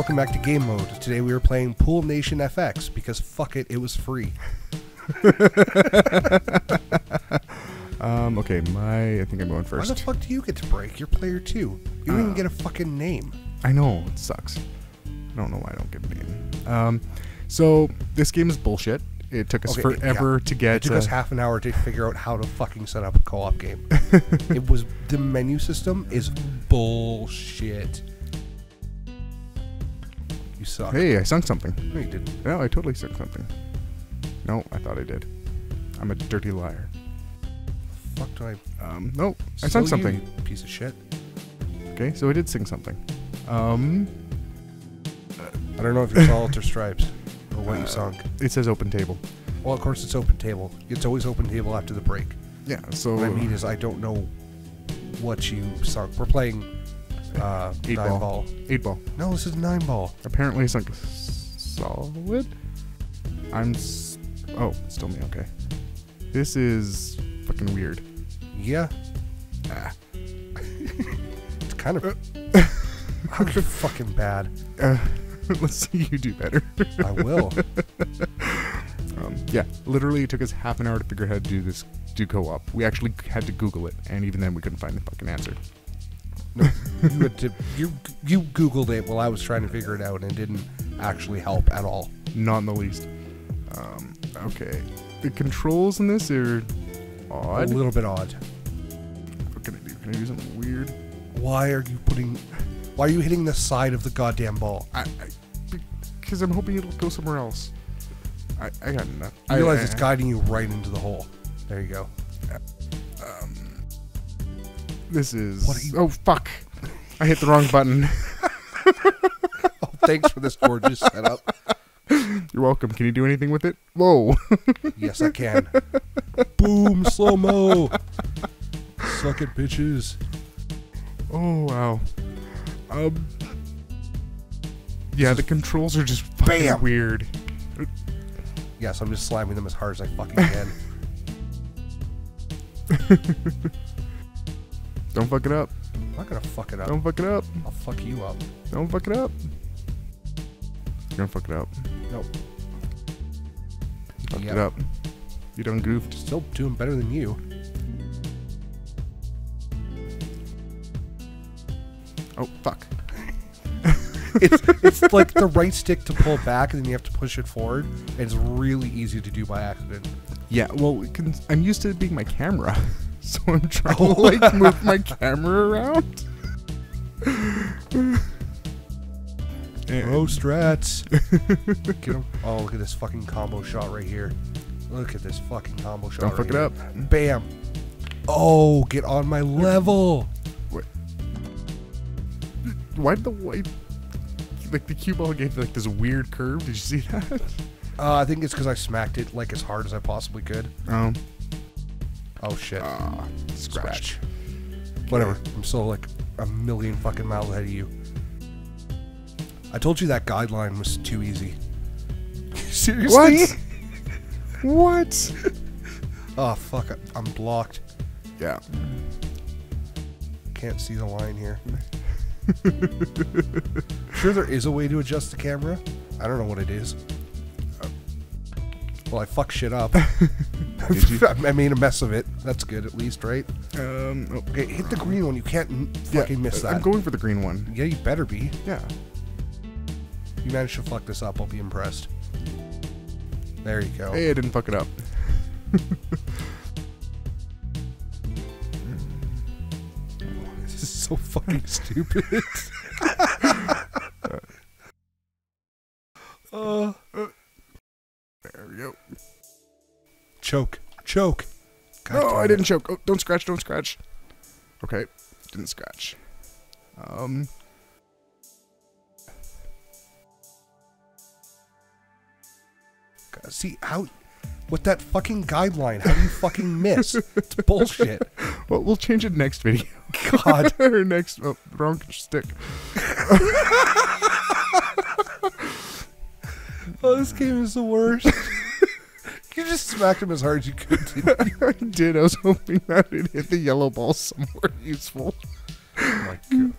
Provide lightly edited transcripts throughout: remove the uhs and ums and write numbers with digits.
welcome back to Game Mode. Today we were playing Pool Nation FX because fuck it was free. Okay, I think I'm going first. Why the fuck do you get to break? You're player 2. You don't even get a fucking name. I know, it sucks. I don't know why I don't get a name. So this game is bullshit. It took us forever to get... It took us half an hour to figure out how to fucking set up a co-op game. It was... The menu system is bullshit. You suck. Hey, I sunk something. No, you didn't. No, I totally sunk something. No, I thought I did. I'm a dirty liar. The fuck do I... No, I sunk something. You piece of shit. Okay, so I did sing something. I don't know if you're solid or stripes. Or what you sunk. It says open table. Well, of course it's open table. It's always open table after the break. Yeah, so... What I mean is I don't know what you sunk. We're playing... 8-ball. 8-ball. No, this is 9-ball. Apparently it's like solid. Oh, it's still me. Okay. This is fucking weird. Yeah. It's kind of... I'm fucking bad. Let's see you do better. I will. Yeah, literally it took us half an hour to figure out how to do this, do co-op. We actually had to Google it, and even then we couldn't find the fucking answer. No, you Googled it while I was trying to figure it out, and it didn't actually help at all. Not in the least. Okay. The controls in this are odd. A little bit odd. What can I do? Can I do something weird? Why are you hitting the side of the goddamn ball? Because I'm hoping it'll go somewhere else. I got enough. I realize it's guiding you right into the hole. There you go. This is... What are you... Oh, fuck. I hit the wrong button. Oh, thanks for this gorgeous setup. You're welcome. Can you do anything with it? Whoa. Yes, I can. Boom, slow-mo. Suck it, bitches. Oh, wow. Yeah, the controls are just fucking weird. Yeah, so I'm just slamming them as hard as I fucking can. Don't fuck it up. I'm not gonna fuck it up. Don't fuck it up. I'll fuck you up. Don't fuck it up. You're gonna fuck it up. Nope. Fuck it up. You done goofed. Still doing better than you. Oh, fuck. it's like the right stick to pull back, and then you have to push it forward. And it's really easy to do by accident. Yeah, well, I'm used to it being my camera. So I'm trying to, like, move my camera around. Oh, strats. Get him. Oh, look at this fucking combo shot right here. Look at this fucking combo shot right here. Don't fuck it up. Bam. Oh, get on my level. Wait. Why did the white... Like, the cue ball gave, like, this weird curve. Did you see that? I think it's because I smacked it, like, as hard as I possibly could. Oh. Oh shit. Scratch. Whatever. I'm still like a million fucking miles ahead of you. I told you that guideline was too easy. Seriously? What? What? Oh fuck. I'm blocked. Yeah. Can't see the line here. Sure there is a way to adjust the camera. I don't know what it is. Well, I fuck shit up. I made a mess of it. That's good, at least, right? Okay, hit the green one. You can't fucking miss that. I'm going for the green one. Yeah, you better be. Yeah. You managed to fuck this up. I'll be impressed. There you go. Hey, I didn't fuck it up. This is so fucking stupid. There we go. Choke. Choke. God no, I didn't choke. Oh, don't scratch. Don't scratch. Okay. Didn't scratch. God, see, how... With that fucking guideline, how do you fucking miss? It's bullshit. Well, we'll change it next video. God. Or next... Oh, wrong stick. Oh, this game is the worst. You just smacked him as hard as you could, didn't you? I did. I was hoping that it hit the yellow ball somewhere useful. Oh my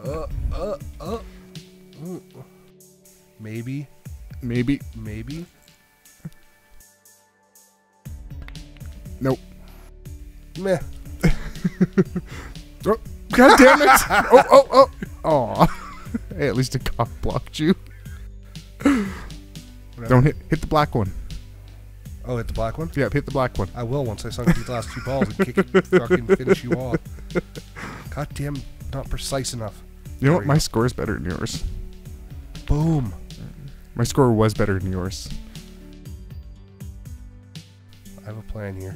god. Maybe. Nope. Meh. Oh, God damn it! Oh. Hey, at least a cock blocked you. Don't hit the black one. Oh, hit the black one? Yeah, hit the black one. I will once I sunk these last two balls and kick it, fucking finish you off. Goddamn, not precise enough. You know what? My score is better than yours. Boom. My score was better than yours. I have a plan here.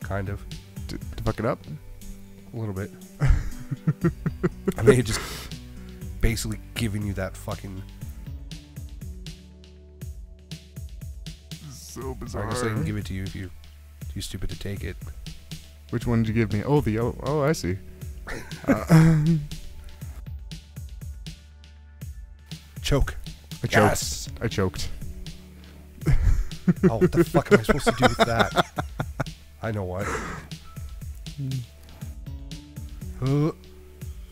Kind of. To fuck it up? A little bit. I mean, just basically giving you that fucking... So bizarre. I guess I can give it to you if you're too stupid to take it. Which one did you give me? Oh, the yellow. Oh, I see. Choke. I choked. Yes. I choked. Oh, what the fuck am I supposed to do with that? I know what.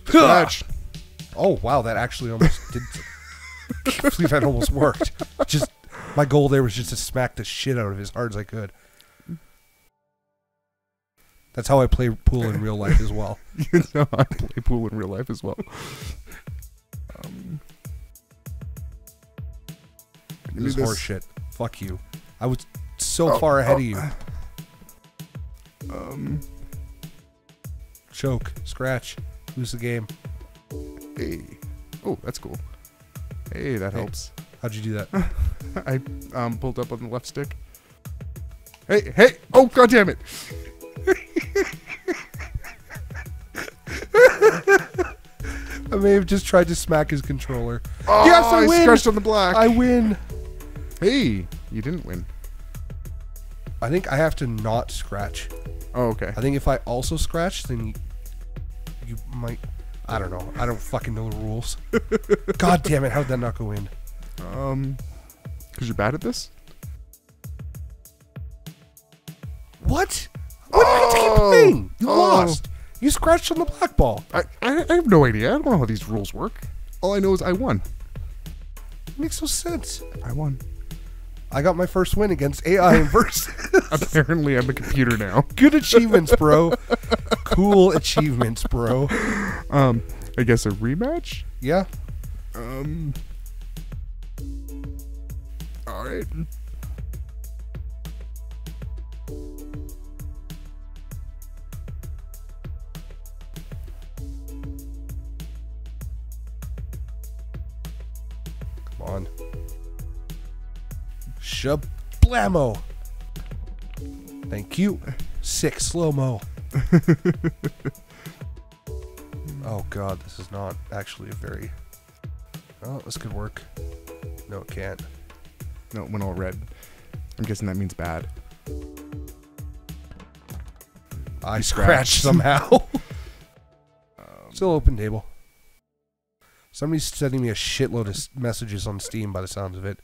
Splash. Oh, wow. That actually almost did. I can't believe that almost worked. Just. My goal there was just to smack the shit out of his hard as I could. That's how I play pool in real life as well. You know, I play pool in real life as well. This is horse shit. Fuck you. I was so far ahead of you. Choke. Scratch. Lose the game. Hey. Oh, that's cool. Hey, that helps. How'd you do that? I pulled up on the left stick. Hey, hey! Oh, God damn it! I may have just tried to smack his controller. Oh, yes, I win! I scratched on the black. I win. Hey, you didn't win. I think I have to not scratch. Oh, okay. I think if I also scratch, then you might. I don't know. I don't fucking know the rules. God damn it! How'd that not go in? Because you're bad at this? What? What did I keep playing? You lost. You scratched on the black ball. I have no idea. I don't know how these rules work. All I know is I won. It makes no sense. I won. I got my first win against AI in versus. Apparently I'm a computer now. Good achievements, bro. Cool achievements, bro. I guess a rematch? Yeah. All right. Come on. Shablamo. Thank you. Sick slow-mo. Oh, God. This is not actually a very... Oh, this could work. No, it can't. No, it went all red. I'm guessing that means bad. I scratched somehow. Still open table. Somebody's sending me a shitload of messages on Steam by the sounds of it.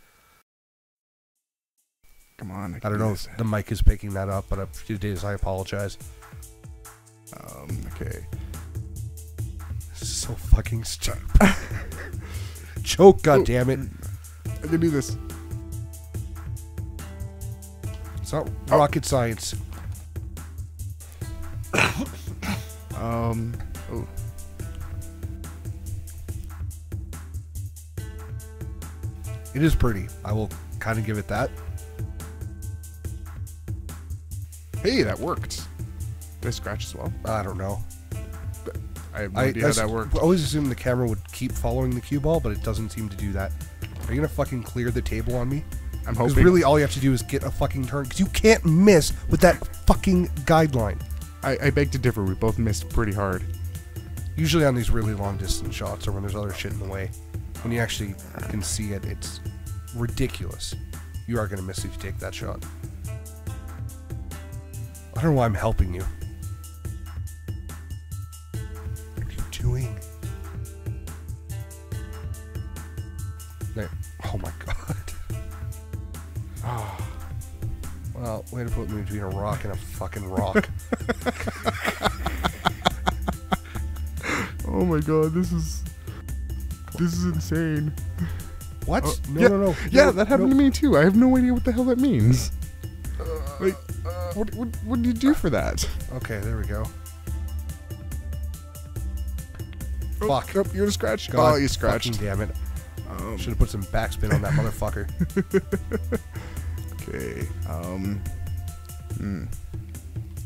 Come on. I don't know if the mic is picking that up, but if it is, I apologize. Okay. This is so fucking stupid. Choke, goddammit. I can do this. Not rocket science. Oh. It is pretty. I will kind of give it that. Hey, that worked. Did I scratch as well? I don't know. I have no idea how that worked. I always assumed the camera would keep following the cue ball, but it doesn't seem to do that. Are you gonna fucking clear the table on me? I'm hoping. Because really all you have to do is get a fucking turn. Because you can't miss with that fucking guideline. I beg to differ. We both missed pretty hard. Usually on these really long distance shots or when there's other shit in the way. When you actually can see it, it's ridiculous. You are going to miss if you take that shot. I don't know why I'm helping you. What are you doing? There. Oh my God. Oh. Well, way to put me between a rock and a fucking rock. Oh my God, this is... This is insane. What? No, yeah, that happened to me too. I have no idea what the hell that means. Like, what do you do for that? Okay, there we go. Oh, fuck. Oh, you're gonna scratch? God, oh, you scratched. Damn it. Should have put some backspin on that motherfucker. Okay.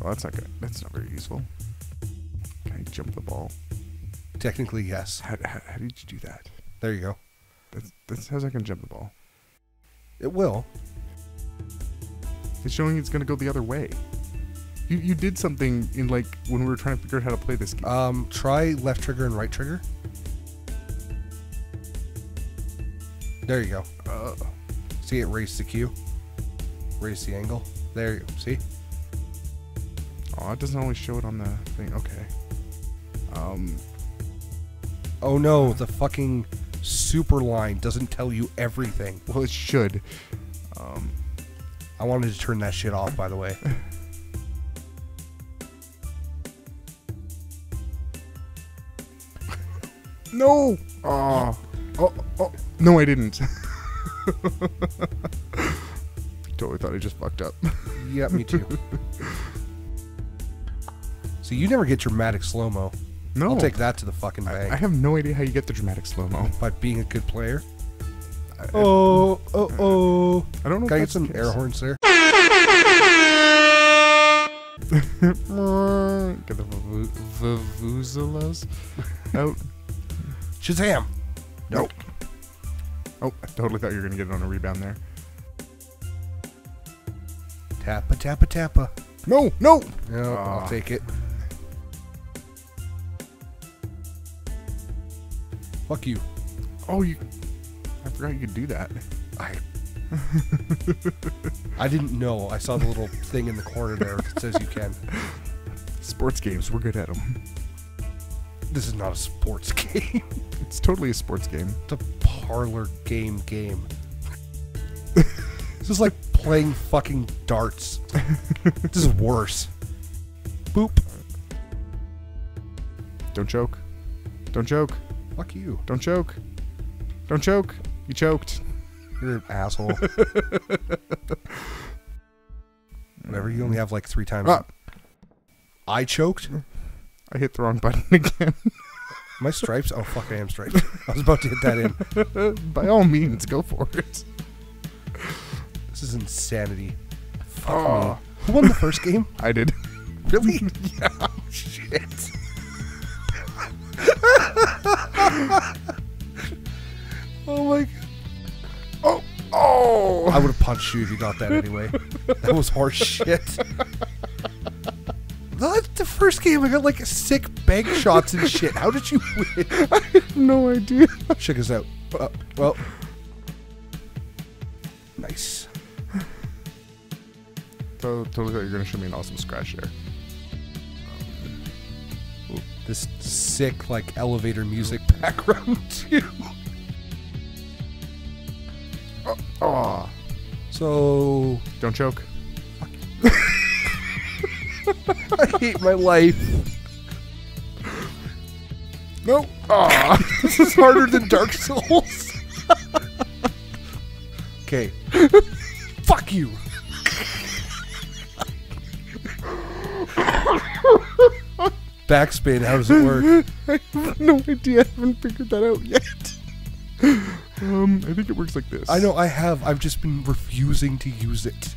Well, that's not good. That's not very useful. Can I jump the ball? Technically, yes. How did you do that? There you go. That's how's I can jump the ball? It will. It's showing it's going to go the other way. You did something in, like, when we were trying to figure out how to play this game. Try left trigger and right trigger. There you go. See, it raised the cue. Raised the angle. There you go. See? Oh, it doesn't always show it on the thing. Okay. Oh, no. The fucking super line doesn't tell you everything. Well, it should. I wanted to turn that shit off, by the way. No! Oh, no, I didn't. Totally thought I just fucked up. Yeah, me too. So you never get dramatic slow-mo. No. I'll take that to the fucking bank. I have no idea how you get the dramatic slow-mo. By being a good player. Oh. I don't know. Can I get some air horns there? Get the vuvuzelas out. Shazam! Nope. Oh, I totally thought you were going to get it on a rebound there. Tappa. No! No, I'll take it. Fuck you. Oh, you... I forgot you could do that. I didn't know. I saw the little thing in the corner there that says you can. Sports games, we're good at them. This is not a sports game. It's totally a sports game. It's a parlor game. This is like playing fucking darts. This is worse. Boop. Don't choke. Don't choke. Fuck you. Don't choke. Don't choke. You choked. You're an asshole. Whatever, you only have like 3 times. Ah. I choked? I hit the wrong button again. My stripes? Oh, fuck, I am striped. I was about to hit that in. By all means, go for it. This is insanity. Fuck me. Who won the first game? I did. Really? Yeah. Shit. Oh, my God. Oh! I would have punched you if you got that anyway. That was horse shit. Not the first game. I got like sick bank shots and shit. How did you win? I have no idea. Check us out. Well, nice. Totally thought you were gonna show me an awesome scratch there. This sick like elevator music background too. Oh. So don't choke. I hate my life. No. Aw, this is harder than Dark Souls. Okay. Fuck you. Backspin, how does it work? I have no idea. I haven't figured that out yet. I think it works like this. I know I have. I've just been refusing to use it.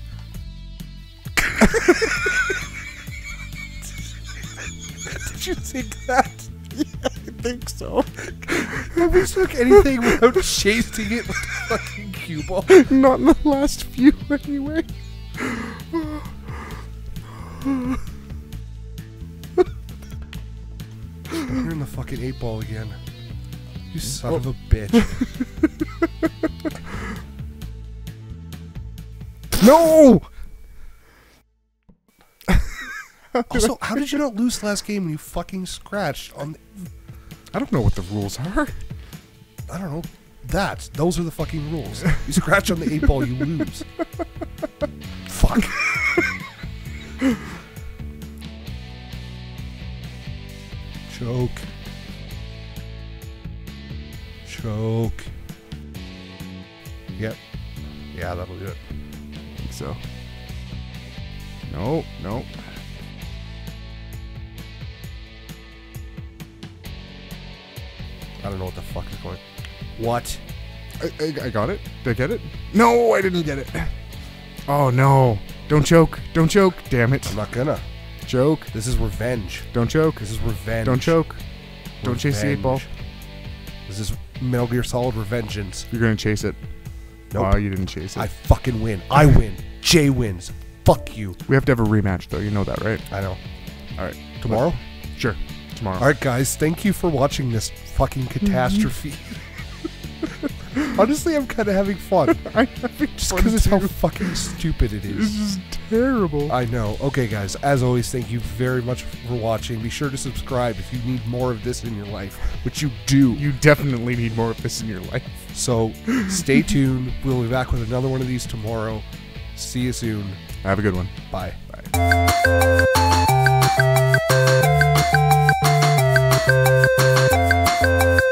Did you think that? Yeah, I think so. Have we stuck anything without chasing it with the fucking cue ball? Not in the last few, anyway. You're in the fucking 8 ball again. You son of a bitch. No! Also, how did you not lose last game when you fucking scratched on the... I don't know what the rules are. I don't know. Those are the fucking rules. You scratch on the 8 ball, you lose. Fuck. Choke. No, no. I don't know what the fuck is going. What? I got it. Did I get it? No, I didn't get it. Oh no! Don't choke! Don't choke! Damn it! I'm not gonna choke. This is revenge. Don't choke. This is revenge. Don't choke. Revenge. Don't chase the 8-ball. This is Metal Gear Solid Revengeance. You're gonna chase it. Nope. Oh, you didn't chase it. I fucking win. I win. Jay wins. Fuck you. We have to have a rematch, though. You know that, right? I know. All right. Tomorrow? Sure. Tomorrow. All right, guys. Thank you for watching this fucking catastrophe. Honestly, I'm kind of having fun. I'm having just because it's how fucking stupid it is. This is terrible. I know. Okay, guys. As always, thank you very much for watching. Be sure to subscribe if you need more of this in your life, which you do. You definitely need more of this in your life. So stay tuned. We'll be back with another one of these tomorrow. See you soon. Have a good one. Bye. Bye.